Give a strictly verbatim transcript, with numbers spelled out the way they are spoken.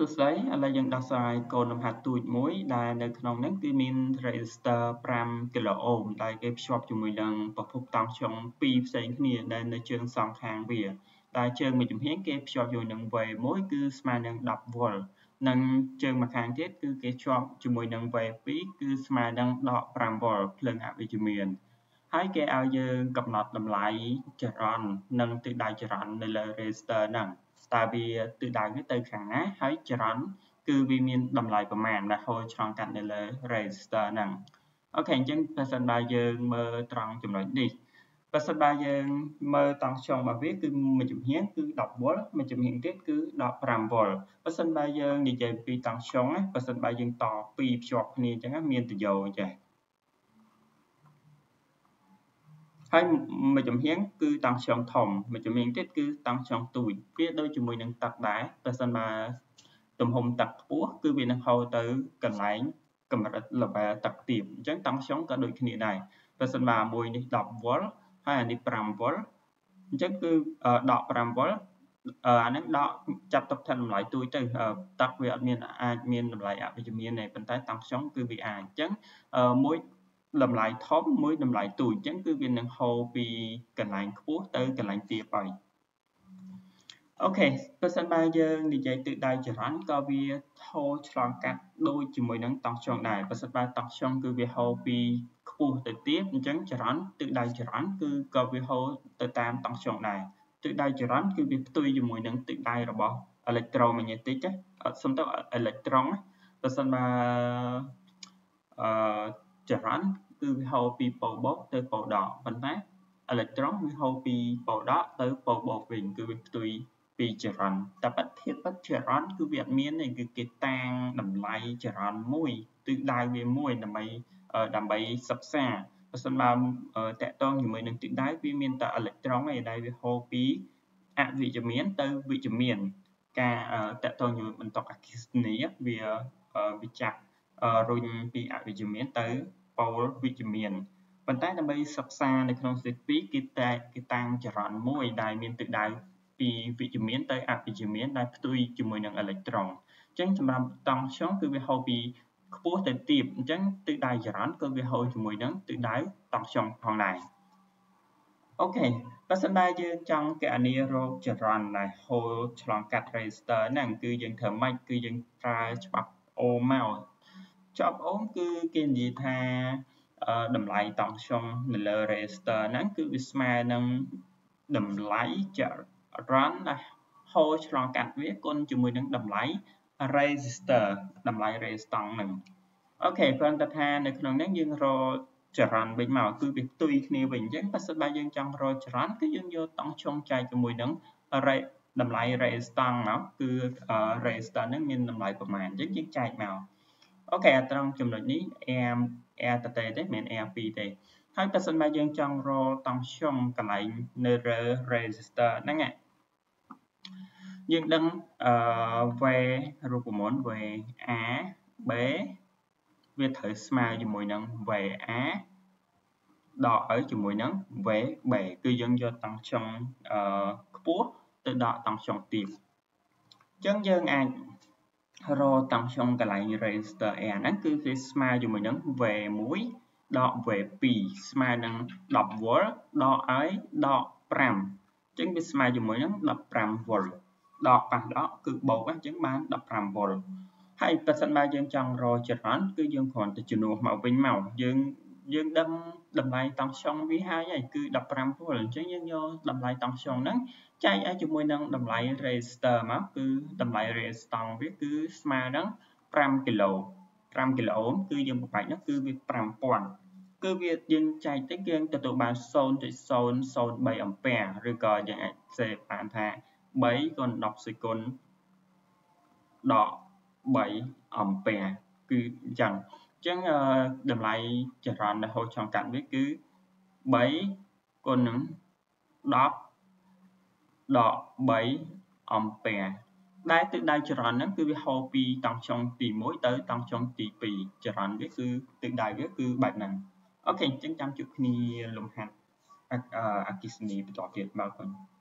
Sơ sấy, là dân đặc sai còn làm hạt tuổi muối là được nông nắng kia min register pram kiloohm tại cái shop chúng mình đang bật phục tăng trong pi xây kia nên nơi trường song hàng về tại trường mình chúng hiến cái shop rồi nâng về muối cứ smart nâng đập volt nâng trường mặt hàng thiết cứ cái shop chúng mình nâng về pi cứ smart nâng đọ pram volt lên áp về chúng mình hai cái ao giờ cập nhật làm lại chron nâng tự đại chron nên là register nâng tại vì tự đại cái từ kháng á hãy chọn cứ vì mình làm lại của màn là thôi chọn cạnh để là register nặng ok chân person ba giờ mơ tròn chụp lại đi person ba giờ mơ tăng chọn mà viết cứ mình chụp hiến cứ đọc bố mình chụp hiện tiết cứ đọc làm bồ person ba giờ đi chơi vì tăng chọn á person ba giờ tỏ vì chọn này chẳng á miền từ dầu chạy hay mà chúng hiến cứ tăng trọng thòng mà chúng mình thiết cứ tăng trọng tuổi biết đôi chúng mình đang tập đá person mà tụm hùng tập búa cứ vì năng hầu tới cần lái cầm mặt là bà tập tiệm chẳng tăng trọng cả đôi khi này person mà mùi đi đọc vốn hay đi pram vốn chắc cứ đọc pram vốn anh ấy đọc chặt tập thành loại tuổi từ tập về admin admin lại ạ về chúng mình này phần tái tăng trọng cứ vì à chẳng mỗi làm lại thóp mới làm lại tuổi chẳng cứ viên năng hồ vì cần lạnh quốc tới cần lạnh tiệp rồi ok person ba giờ đi chạy tự đại trở rắn có vì thô chọn cắt đôi chỉ mới năng tăng chọn đại person ba tăng chọn cứ vì hồ vì quốc tới tiếp chẳng trở rắn tự đại trở rắn cứ có vì hồ tới tam tăng chọn đại tự đại trở rắn cứ vì tôi chỉ mới năng tự đại rồi bỏ electron mình nhớ tới chắc xong tới electron person ba chọn từ hầu pi bầu bột tới bầu đỏ phân phát electron với hầu pi bầu đỏ tới bầu bột vĩnh cứ việc tùy pi chọn ta bắt thiết bắt chọn cứ việc miếng này cứ cái tang đầm lại chọn mùi từ đai về mùi đầm bay đầm bay sập xa person ba tẹt to thì mới được tự đái vì miếng ta electron này đây về hầu pi ạ vị cho miếng tới vị cho miếng ca tẹt to như mình tọc này vì vì chặt rồi pi ạ vị cho miếng tới vitamin phần tay là bây sắp xa để không dịch phí cái tăng chọn môi đài miền tự đài vì vitamin tới áp vitamin đài tùy cho mùi năng electron chẳng chấm làm tăng xuống cơ về hậu bị bố thể tiệp chẳng tự đài chọn cơ về hậu cho mùi năng tự đài tăng xuống hoàng này ok và sân đài dương trong cái anero chọn này hồ chọn cắt register năng cư dân thở mạch cư dân ra chọc ô màu chọc ốm cứ kênh gì tha đầm lại tổng xong là register nắng cứ smart nâng đầm lại chợ rắn là hôi chọn cạnh viết con chữ mười nâng đầm lại register đầm lại register nâng ok phần tập tha này con nắng dương rồi chợ rắn bình màu cứ việc tùy khi bình chắc ta sẽ ba dương trong rồi chợ rắn cứ dương vô tổng xong chạy chữ mười nâng đầm lại register nó cứ register nâng mình đầm lại của màn chắc chắc chạy màu ok trong trường hợp này em e t đấy mình e p đấy hai person ba dương trong ro tăng xong cả lại nr register nè nghe dương đăng về rồi của món về á b về thử smile cho mỗi nắng về á đỏ ở cho mỗi nắng về bể cư dân do tăng xong quốc tự đỏ tăng xong tiệp chân dương anh rồi tăng xong cả lại register n nó cứ cái smart dùng mình nâng về mũi đọ về pi smart nâng đọc word đọ ấy đọ pram chính cái smart dùng mình nâng đọc pram word đọ bằng đó cứ bầu các chứng bán đọc pram word hay person ba dương trong rồi chọn cứ dương còn từ chuyển màu vinh màu dương dương đâm đầm lại tăng xong với hai này cứ đọc pram word chứ dương vô đầm lại tăng xong nắng chạy ai chúng mình đang đầm lại register mà cứ đầm lại register viết cứ smart đó pram kilo pram kilo ốm cứ dùng một bài nó cứ việc pram quan cứ việc dân chạy tới kiêng từ tụ bàn son tới son son bảy ampere rồi còn dạng sẽ phản thạ bảy còn đọc sự con đỏ bảy ampere cứ chẳng chẳng đầm lại trở thành là hội trong cạnh viết cứ bảy con nắng đọc đọ bảy ampere đại tự đại chọn nó cứ bị hầu pi tăng trong tỷ mỗi tới tăng trong tỷ pi chọn viết cứ tự đại viết cứ bài này ok chẳng chăm chụp ni lùng hạt akisni bị tọt tiền bao con